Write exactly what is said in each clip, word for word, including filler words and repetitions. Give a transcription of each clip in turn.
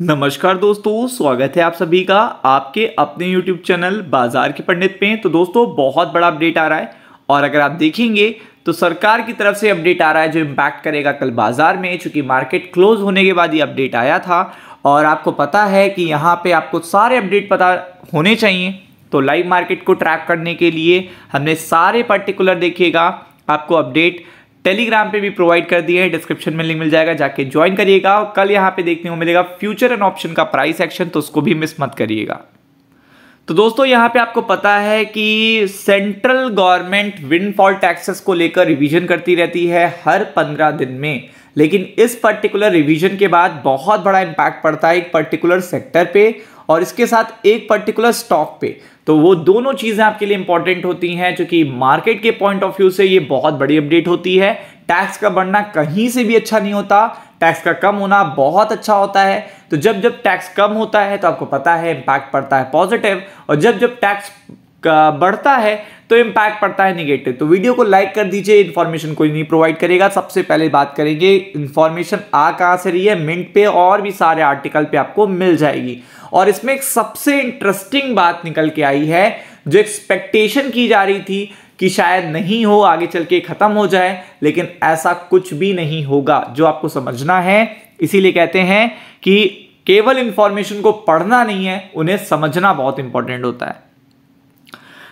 नमस्कार दोस्तों, स्वागत है आप सभी का आपके अपने YouTube चैनल बाजार के पंडित पे। तो दोस्तों बहुत बड़ा अपडेट आ रहा है और अगर आप देखेंगे तो सरकार की तरफ से अपडेट आ रहा है जो इम्पैक्ट करेगा कल बाजार में, चूंकि मार्केट क्लोज होने के बाद ये अपडेट आया था। और आपको पता है कि यहाँ पे आपको सारे अपडेट पता होने चाहिए, तो लाइव मार्केट को ट्रैक करने के लिए हमने सारे पर्टिकुलर देखिएगा आपको अपडेट टेलीग्राम पे भी प्रोवाइड कर दिए हैं, डिस्क्रिप्शन में लिंक मिल जाएगा, जाके ज्वाइन करिएगा। और कल यहाँ पे देखने को मिलेगा फ्यूचर एंड ऑप्शन का प्राइस एक्शन, तो उसको भी मिस मत करिएगा। तो दोस्तों यहाँ पे आपको पता है कि सेंट्रल गवर्नमेंट विंडफॉल टैक्सेस को लेकर रिवीजन करती रहती है हर पंद्रह दिन में, लेकिन इस पर्टिकुलर रिवीजन के बाद बहुत बड़ा इम्पैक्ट पड़ता है एक पर्टिकुलर सेक्टर पे और इसके साथ एक पर्टिकुलर स्टॉक पे। तो वो दोनों चीज़ें आपके लिए इंपॉर्टेंट होती हैं, क्योंकि मार्केट के पॉइंट ऑफ व्यू से ये बहुत बड़ी अपडेट होती है। टैक्स का बढ़ना कहीं से भी अच्छा नहीं होता, टैक्स का कम होना बहुत अच्छा होता है। तो जब जब टैक्स कम होता है तो आपको पता है इम्पैक्ट पड़ता है पॉजिटिव, और जब जब टैक्स का बढ़ता है तो इम्पैक्ट पड़ता है निगेटिव। तो वीडियो को लाइक कर दीजिए, इन्फॉर्मेशन कोई नहीं प्रोवाइड करेगा। सबसे पहले बात करेंगे इन्फॉर्मेशन आ कहाँ से रही है, मिंट पे और भी सारे आर्टिकल पे आपको मिल जाएगी। और इसमें एक सबसे इंटरेस्टिंग बात निकल के आई है, जो एक्सपेक्टेशन की जा रही थी कि शायद नहीं हो, आगे चल के खत्म हो जाए, लेकिन ऐसा कुछ भी नहीं होगा। जो आपको समझना है, इसीलिए कहते हैं कि केवल इन्फॉर्मेशन को पढ़ना नहीं है, उन्हें समझना बहुत इंपॉर्टेंट होता है।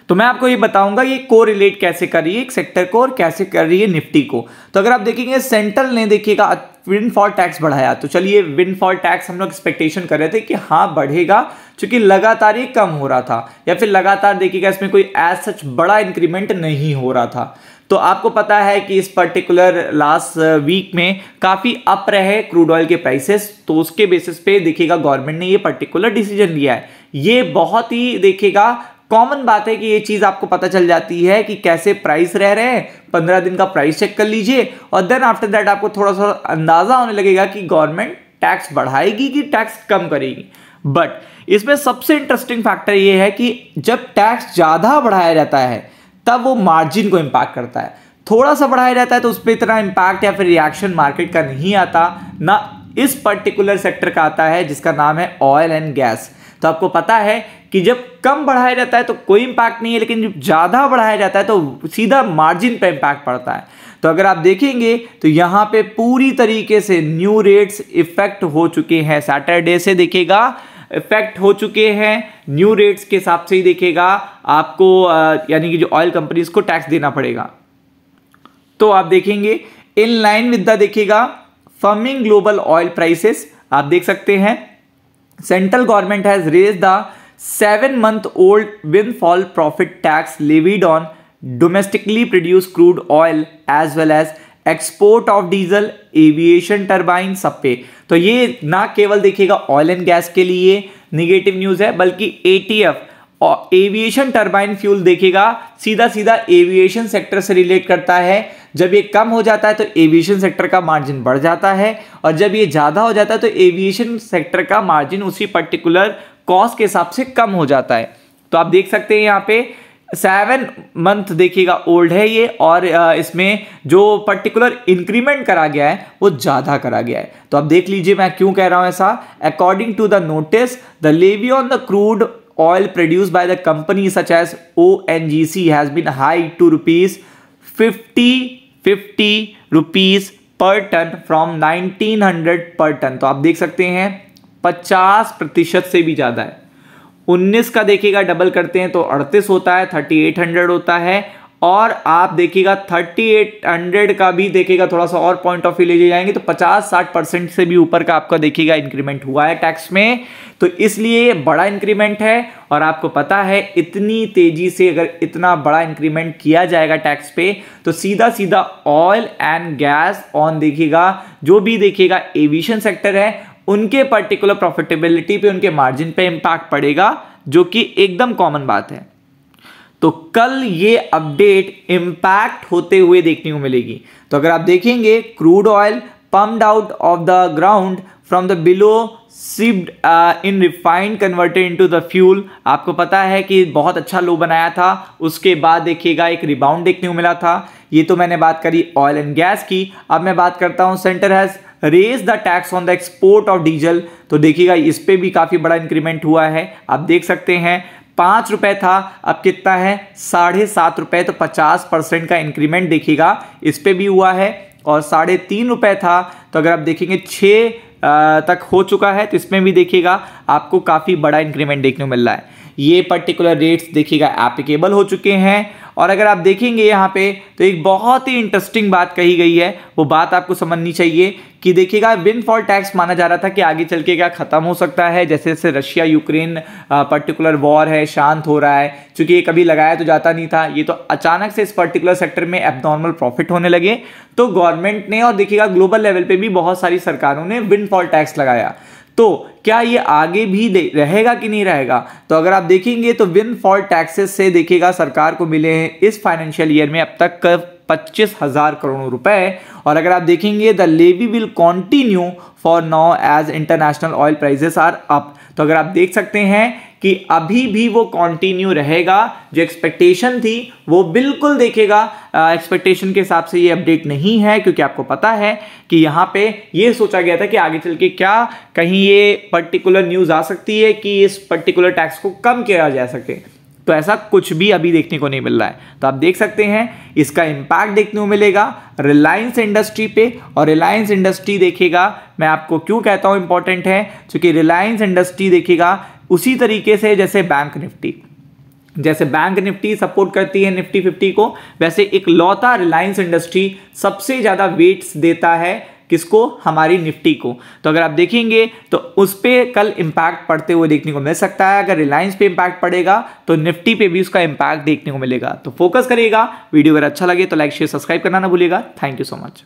तो मैं आपको ये बताऊंगा ये कोरिलेट कैसे कर रही है एक सेक्टर को और कैसे कर रही है निफ्टी को। तो अगर आप देखेंगे सेंट्रल ने देखिएगा विंडफॉल टैक्स बढ़ाया। तो चलिए विंडफॉल टैक्स हम लोग एक्सपेक्टेशन कर रहे थे कि हाँ बढ़ेगा, क्योंकि लगातार ये कम हो रहा था या फिर लगातार देखिएगा इसमें कोई एज सच बड़ा इंक्रीमेंट नहीं हो रहा था। तो आपको पता है कि इस पर्टिकुलर लास्ट वीक में काफ़ी अप रहे क्रूड ऑयल के प्राइसेस, तो उसके बेसिस पे देखिएगा गवर्नमेंट ने ये पर्टिकुलर डिसीजन लिया है। ये बहुत ही देखिएगा कॉमन बात है कि ये चीज़ आपको पता चल जाती है कि कैसे प्राइस रह रहे हैं। पंद्रह दिन का प्राइस चेक कर लीजिए और देन आफ्टर दैट आपको थोड़ा सा अंदाज़ा होने लगेगा कि गवर्नमेंट टैक्स बढ़ाएगी कि टैक्स कम करेगी। बट इसमें सबसे इंटरेस्टिंग फैक्टर ये है कि जब टैक्स ज़्यादा बढ़ाया जाता है तब वो मार्जिन को इम्पैक्ट करता है, थोड़ा सा बढ़ाया जाता है तो उस पर इतना इम्पैक्ट या फिर रिएक्शन मार्केट का नहीं आता, ना इस पर्टिकुलर सेक्टर का आता है जिसका नाम है ऑयल एंड गैस। तो आपको पता है कि जब कम बढ़ाया जाता है तो कोई इम्पैक्ट नहीं है, लेकिन जब ज़्यादा बढ़ाया जाता है तो सीधा मार्जिन पर इम्पैक्ट पड़ता है। तो अगर आप देखेंगे तो यहाँ पे पूरी तरीके से न्यू रेट्स इफेक्ट हो चुके हैं, सैटरडे से देखिएगा इफेक्ट हो चुके हैं। न्यू रेट्स के हिसाब से ही देखिएगा आपको यानी कि जो ऑयल कंपनीज को टैक्स देना पड़ेगा। तो आप देखेंगे इन लाइन विद द देखिएगा फर्मिंग ग्लोबल ऑयल प्राइसेस। आप देख सकते हैं central government has raise the seven month old windfall profit tax levied on domestically produce crude oil as well as export of diesel, aviation turbine, सब पे। तो ये ना केवल देखिएगा ऑयल एंड गैस के लिए निगेटिव न्यूज़ है, बल्कि एटीएफ और एविएशन टर्बाइन फ्यूल देखिएगा सीधा सीधा एविएशन सेक्टर से रिलेट करता है। जब ये कम हो जाता है तो एविएशन सेक्टर का मार्जिन बढ़ जाता है, और जब ये ज़्यादा हो जाता है तो एविएशन सेक्टर का मार्जिन उसी पर्टिकुलर कॉस्ट के हिसाब से कम हो जाता है। तो आप देख सकते हैं यहाँ पे सेवन मंथ देखिएगा ओल्ड है ये, और इसमें जो पर्टिकुलर इंक्रीमेंट करा गया है वो ज़्यादा करा गया है। तो आप देख लीजिए मैं क्यों कह रहा हूँ ऐसा। According to the notice the levy on the crude oil produce by the company such as O N G C has been high to rupees fifty fifty rupees per ton from nineteen hundred per ton. तो आप देख सकते हैं पचास प्रतिशत से भी ज़्यादा है। उन्नीस का देखिएगा डबल करते हैं तो अड़तीस होता है, थर्टी एट हंड्रेड होता है। और आप देखिएगा थर्टी एट हंड्रेड का भी देखिएगा थोड़ा सा और पॉइंट ऑफ व्यू ले जाएंगे तो पचास साठ परसेंट से भी ऊपर का आपका देखिएगा इंक्रीमेंट हुआ है टैक्स में। तो इसलिए बड़ा इंक्रीमेंट है, और आपको पता है इतनी तेज़ी से अगर इतना बड़ा इंक्रीमेंट किया जाएगा टैक्स पे तो सीधा सीधा ऑयल एंड गैस ऑन देखिएगा जो भी देखिएगा एविएशन सेक्टर है उनके पर्टिकुलर प्रॉफिटेबिलिटी पे, उनके मार्जिन पे इम्पैक्ट पड़ेगा, जो कि एकदम कॉमन बात है। तो कल ये अपडेट इम्पैक्ट होते हुए देखने को मिलेगी। तो अगर आप देखेंगे crude oil pumped out of the ground from the below shipped in refined converted into the fuel. आपको पता है कि बहुत अच्छा लो बनाया था, उसके बाद देखिएगा एक रिबाउंड देखने को मिला था। ये तो मैंने बात करी ऑयल एंड गैस की। अब मैं बात करता हूँ centre has raise the tax on the export of diesel, तो देखिएगा इस पे भी काफी बड़ा इंक्रीमेंट हुआ है। आप देख सकते हैं पाँच रुपये था, अब कितना है साढ़े सात रुपये, तो पचास परसेंट का इंक्रीमेंट देखिएगा इस पे भी हुआ है। और साढ़े तीन रुपये था, तो अगर आप देखेंगे छः तक हो चुका है, तो इसमें भी देखिएगा आपको काफ़ी बड़ा इंक्रीमेंट देखने को मिल रहा है। ये पर्टिकुलर रेट्स देखिएगा एप्लीकेबल हो चुके हैं। और अगर आप देखेंगे यहाँ पे तो एक बहुत ही इंटरेस्टिंग बात कही गई है, वो बात आपको समझनी चाहिए कि देखिएगा विनफॉल टैक्स माना जा रहा था कि आगे चल के क्या ख़त्म हो सकता है, जैसे जैसे रशिया यूक्रेन पर्टिकुलर वॉर है शांत हो रहा है, क्योंकि ये कभी लगाया तो जाता नहीं था, ये तो अचानक से इस पर्टिकुलर सेक्टर में एबनॉर्मल प्रॉफिट होने लगे, तो गवर्नमेंट ने और देखिएगा ग्लोबल लेवल पर भी बहुत सारी सरकारों ने विनफॉल टैक्स लगाया। तो क्या ये आगे भी रहेगा कि नहीं रहेगा, तो अगर आप देखेंगे तो विनफॉल टैक्सेस से देखिएगा सरकार को मिले हैं इस फाइनेंशियल ईयर में अब तक पच्चीस हजार करोड़ रुपए। और अगर आप देखेंगे the levy will continue for now as international oil prices are up, तो अगर आप देख सकते हैं कि अभी भी वो कंटिन्यू रहेगा, जो एक्सपेक्टेशन थी वो बिल्कुल देखेगा एक्सपेक्टेशन के हिसाब से ये अपडेट नहीं है, क्योंकि आपको पता है कि यहाँ पे ये सोचा गया था कि आगे चल के क्या कहीं ये पर्टिकुलर न्यूज़ आ सकती है कि इस पर्टिकुलर टैक्स को कम किया जा सके, तो ऐसा कुछ भी अभी देखने को नहीं मिल रहा है। तो आप देख सकते हैं इसका इम्पैक्ट देखने को मिलेगा रिलायंस इंडस्ट्री पे। और रिलायंस इंडस्ट्री देखिएगा मैं आपको क्यों कहता हूँ इंपॉर्टेंट है, क्योंकि रिलायंस इंडस्ट्री देखिएगा उसी तरीके से जैसे बैंक निफ्टी जैसे बैंक निफ्टी सपोर्ट करती है निफ्टी फिफ्टी को, वैसे एक लौता रिलायंस इंडस्ट्री सबसे ज़्यादा वेट्स देता है किसको, हमारी निफ्टी को। तो अगर आप देखेंगे तो उस पर कल इम्पैक्ट पड़ते हुए देखने को मिल सकता है। अगर रिलायंस पे इम्पैक्ट पड़ेगा तो निफ्टी पे भी उसका इम्पैक्ट देखने को मिलेगा। तो फोकस करिएगा। वीडियो अगर अच्छा लगे तो लाइक शेयर सब्सक्राइब करना ना भूलिएगा। Thank you so much.